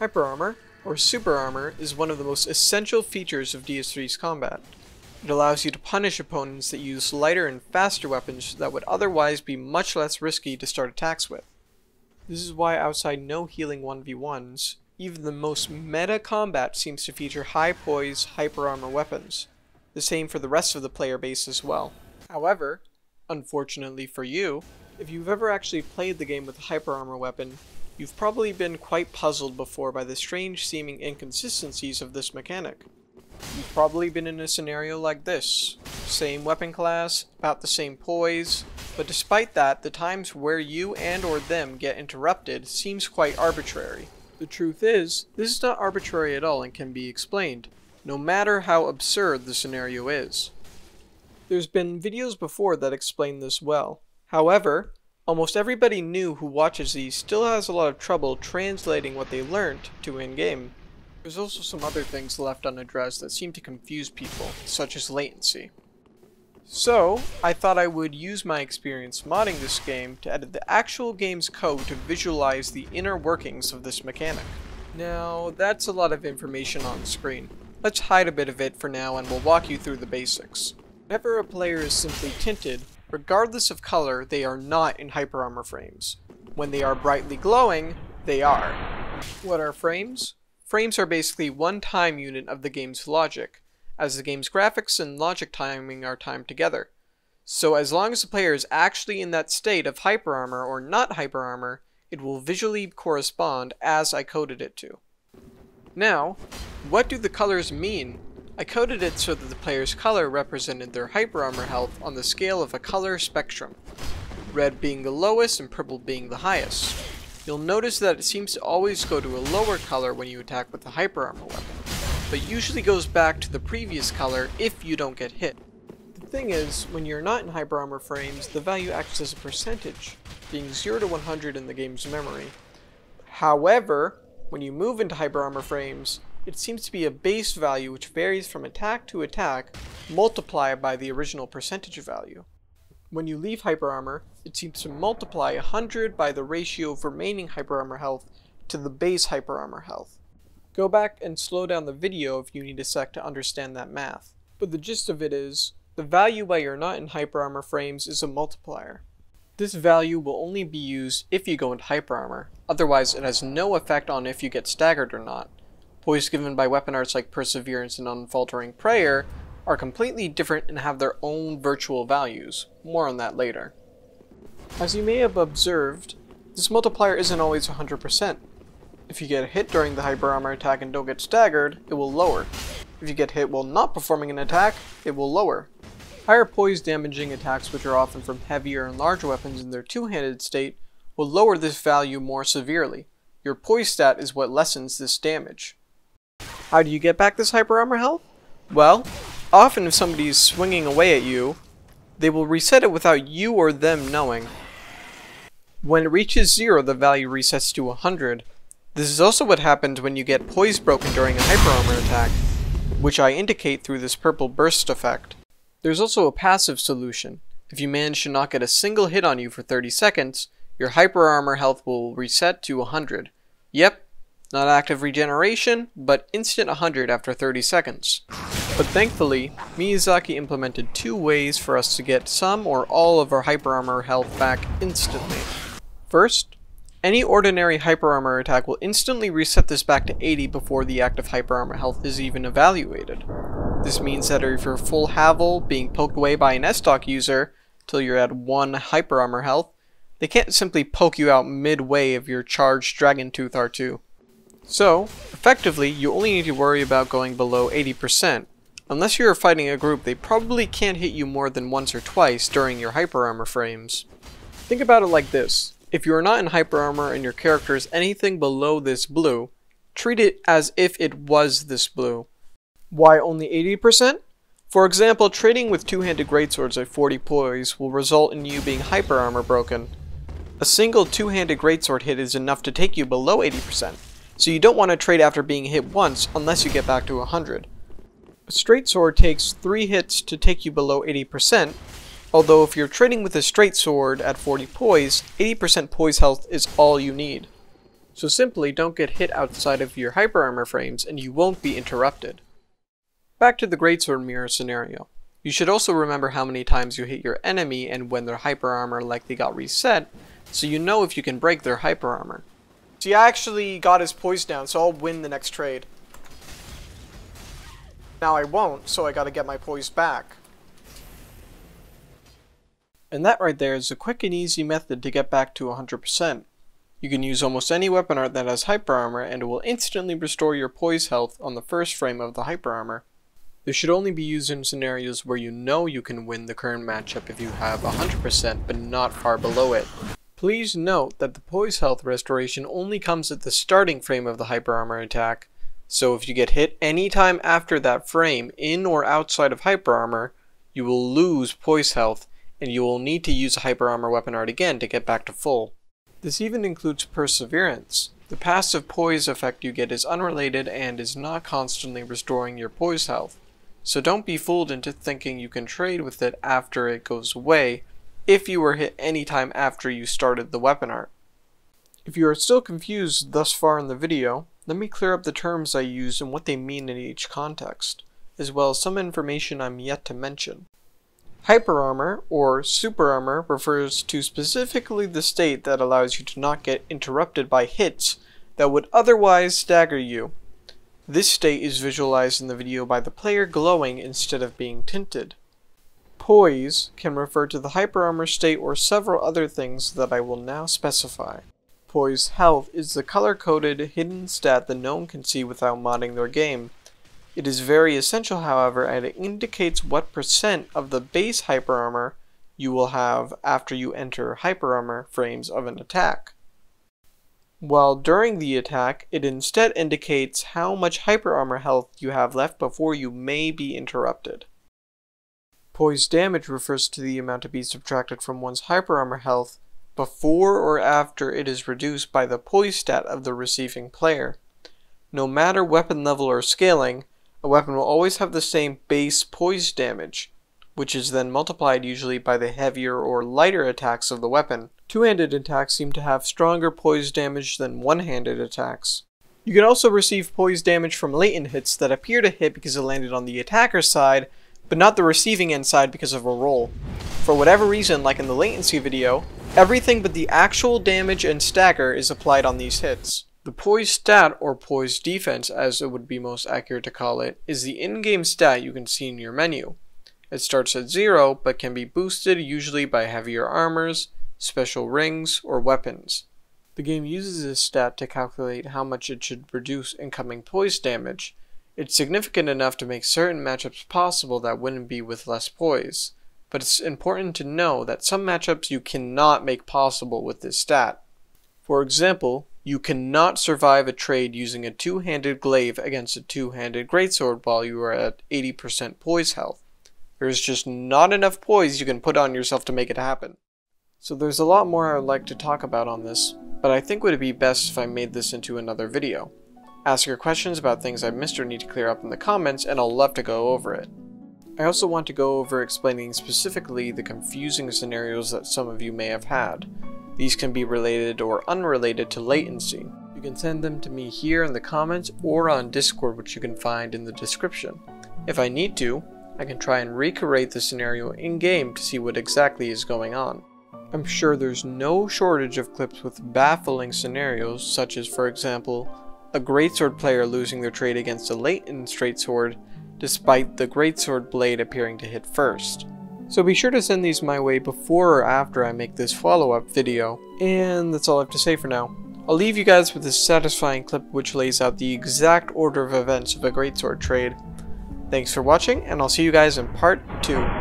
Hyperarmor, or Superarmor, is one of the most essential features of DS3's combat. It allows you to punish opponents that use lighter and faster weapons that would otherwise be much less risky to start attacks with. This is why outside no healing 1v1s, even the most meta combat seems to feature high poise, Hyperarmor weapons. The same for the rest of the player base as well. However, unfortunately for you, if you've ever actually played the game with a Hyperarmor weapon, you've probably been quite puzzled before by the strange seeming inconsistencies of this mechanic. You've probably been in a scenario like this. Same weapon class, about the same poise, but despite that, the times where you and or them get interrupted seems quite arbitrary. The truth is, this is not arbitrary at all and can be explained, no matter how absurd the scenario is. There's been videos before that explain this well. However, almost everybody new who watches these still has a lot of trouble translating what they learned to in-game. There's also some other things left unaddressed that seem to confuse people, such as latency. So, I thought I would use my experience modding this game to edit the actual game's code to visualize the inner workings of this mechanic. Now, that's a lot of information on screen. Let's hide a bit of it for now and we'll walk you through the basics. Whenever a player is simply tinted, regardless of color, they are not in Hyperarmor frames. When they are brightly glowing, they are. What are frames? Frames are basically one time unit of the game's logic, as the game's graphics and logic timing are timed together. So as long as the player is actually in that state of Hyperarmor or not Hyperarmor, it will visually correspond as I coded it to. Now, what do the colors mean? I coded it so that the player's color represented their Hyperarmor health on the scale of a color spectrum, red being the lowest and purple being the highest. You'll notice that it seems to always go to a lower color when you attack with the Hyperarmor weapon, but usually goes back to the previous color if you don't get hit. The thing is, when you're not in Hyperarmor frames, the value acts as a percentage, being 0 to 100 in the game's memory. However, when you move into Hyperarmor frames, it seems to be a base value which varies from attack to attack, multiplied by the original percentage value. When you leave Hyperarmor, it seems to multiply 100 by the ratio of remaining Hyperarmor health to the base Hyperarmor health. Go back and slow down the video if you need a sec to understand that math. But the gist of it is, the value while you're not in Hyperarmor frames is a multiplier. This value will only be used if you go into Hyperarmor, otherwise it has no effect on if you get staggered or not. Poise given by weapon arts like Perseverance and Unfaltering Prayer are completely different and have their own virtual values. More on that later. As you may have observed, this multiplier isn't always 100%. If you get hit during the Hyperarmor attack and don't get staggered, it will lower. If you get hit while not performing an attack, it will lower. Higher poise damaging attacks, which are often from heavier and larger weapons in their two-handed state, will lower this value more severely. Your poise stat is what lessens this damage. How do you get back this Hyperarmor health? Well, often if somebody is swinging away at you, they will reset it without you or them knowing. When it reaches 0, the value resets to 100. This is also what happens when you get poise broken during a Hyperarmor attack, which I indicate through this purple burst effect. There's also a passive solution. If you manage to not get a single hit on you for 30 seconds, your Hyperarmor health will reset to 100. Yep, not active regeneration, but instant 100 after 30 seconds. But thankfully, Miyazaki implemented two ways for us to get some or all of our Hyperarmor health back instantly. First, any ordinary Hyperarmor attack will instantly reset this back to 80 before the active Hyperarmor health is even evaluated. This means that if you're full Havel, being poked away by an S-Doc user till you're at 1 Hyperarmor health, they can't simply poke you out midway of your charged Dragontooth R2. So, effectively, you only need to worry about going below 80%. Unless you're fighting a group, they probably can't hit you more than once or twice during your Hyperarmor frames. Think about it like this. If you are not in Hyperarmor and your character is anything below this blue, treat it as if it was this blue. Why only 80%? For example, trading with two-handed greatswords at 40 poise will result in you being Hyperarmor broken. A single two-handed greatsword hit is enough to take you below 80%, so you don't want to trade after being hit once unless you get back to 100. A straight sword takes 3 hits to take you below 80%, although if you're trading with a straight sword at 40 poise, 80% poise health is all you need. So simply don't get hit outside of your Hyperarmor frames and you won't be interrupted. Back to the Greatsword Mirror scenario. You should also remember how many times you hit your enemy and when their Hyperarmor likely got reset, so you know if you can break their Hyperarmor. See, I actually got his Poise down, so I'll win the next trade. Now I won't, so I gotta get my Poise back. And that right there is a quick and easy method to get back to 100%. You can use almost any weapon art that has Hyperarmor and it will instantly restore your Poise health on the first frame of the Hyperarmor. This should only be used in scenarios where you know you can win the current matchup if you have 100% but not far below it. Please note that the Poise health restoration only comes at the starting frame of the Hyperarmor attack, so if you get hit any time after that frame, in or outside of Hyperarmor, you will lose Poise health and you will need to use a Hyperarmor weapon art again to get back to full. This even includes Perseverance. The passive Poise effect you get is unrelated and is not constantly restoring your Poise health, so don't be fooled into thinking you can trade with it after it goes away, if you were hit any time after you started the weapon art. If you are still confused thus far in the video, let me clear up the terms I use and what they mean in each context, as well as some information I'm yet to mention. Hyperarmor, or Superarmor, refers to specifically the state that allows you to not get interrupted by hits that would otherwise stagger you. This state is visualized in the video by the player glowing instead of being tinted. Poise can refer to the Hyperarmor state or several other things that I will now specify. Poise health is the color-coded hidden stat that no one can see without modding their game. It is very essential, however, and it indicates what percent of the base Hyperarmor you will have after you enter Hyperarmor frames of an attack. While during the attack, it instead indicates how much Hyperarmor health you have left before you may be interrupted. Poise damage refers to the amount to be subtracted from one's Hyperarmor health before or after it is reduced by the Poise stat of the receiving player. No matter weapon level or scaling, a weapon will always have the same base Poise damage, which is then multiplied usually by the heavier or lighter attacks of the weapon. Two-handed attacks seem to have stronger Poise damage than one-handed attacks. You can also receive Poise damage from latent hits that appear to hit because it landed on the attacker's side, but not the receiving end side because of a roll. For whatever reason, like in the latency video, everything but the actual damage and stagger is applied on these hits. The Poise stat, or Poise defense as it would be most accurate to call it, is the in-game stat you can see in your menu. It starts at 0, but can be boosted usually by heavier armors, special rings, or weapons. The game uses this stat to calculate how much it should reduce incoming Poise damage. It's significant enough to make certain matchups possible that wouldn't be with less Poise, but it's important to know that some matchups you cannot make possible with this stat. For example, you cannot survive a trade using a two-handed glaive against a two-handed greatsword while you are at 80% Poise health. There's just not enough Poise you can put on yourself to make it happen. So there's a lot more I would like to talk about on this, but I think it would be best if I made this into another video. Ask your questions about things I missed or need to clear up in the comments, and I'll love to go over it. I also want to go over explaining specifically the confusing scenarios that some of you may have had. These can be related or unrelated to latency. You can send them to me here in the comments or on Discord, which you can find in the description. If I need to, I can try and recreate the scenario in-game to see what exactly is going on. I'm sure there's no shortage of clips with baffling scenarios, such as, for example, a greatsword player losing their trade against a latent straightsword despite the greatsword blade appearing to hit first. So be sure to send these my way before or after I make this follow-up video. And that's all I have to say for now. I'll leave you guys with this satisfying clip which lays out the exact order of events of a greatsword trade. Thanks for watching, and I'll see you guys in part 2.